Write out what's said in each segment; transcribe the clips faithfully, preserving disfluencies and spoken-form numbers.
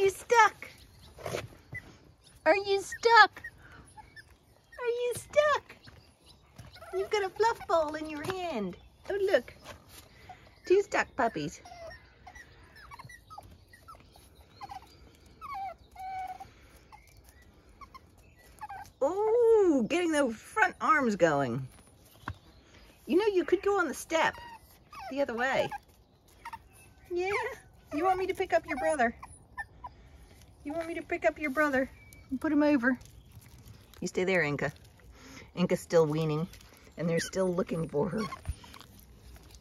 you stuck? Are you stuck? Are you stuck? You've got a fluff ball in your hand. Oh, look. Two stuck puppies. Oh, getting those front arms going. You know, you could go on the step the other way. Yeah? You want me to pick up your brother? You want me to pick up your brother and put him over? You stay there, Inka. Inka's still weaning, and they're still looking for her.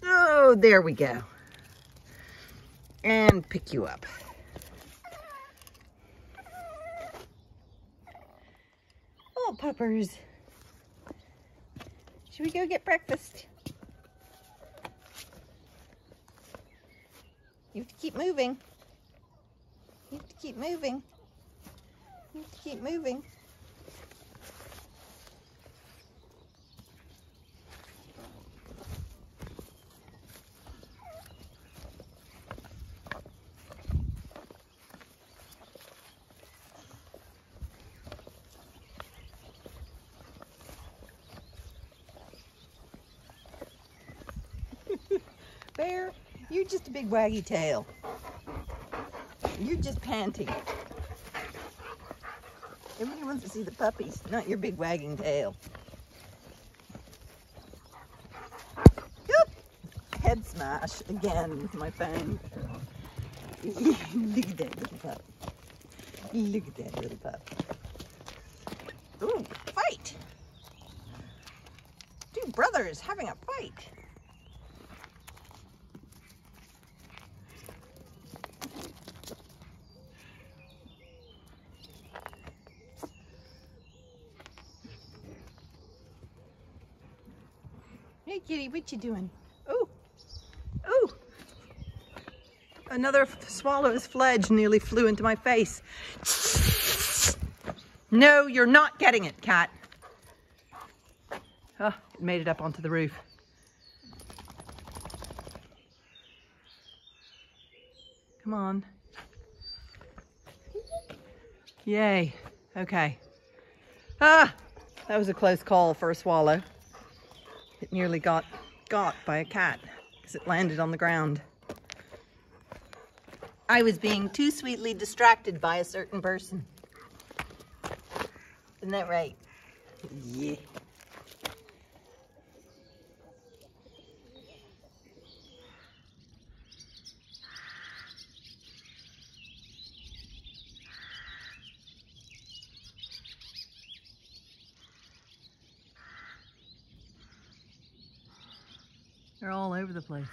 Oh, there we go. And pick you up. Oh, puppers. Should we go get breakfast? You have to keep moving. You have to keep moving. You have to keep moving. Bear, you're just a big waggy tail. You're just panting. Everybody wants to see the puppies, not your big wagging tail. Oop! Head smash again with my phone. Look at that little pup. Look at that little pup. Ooh, fight! Two brothers having a fight. Hey, kitty, what you doing? Oh, oh! Another swallow's fledge nearly flew into my face. No, you're not getting it, cat. Oh, it made it up onto the roof. Come on. Yay. Okay. Ah, that was a close call for a swallow. It nearly got got by a cat because it landed on the ground. I was being too sweetly distracted by a certain person. Isn't that right? Yeah. They're all over the place.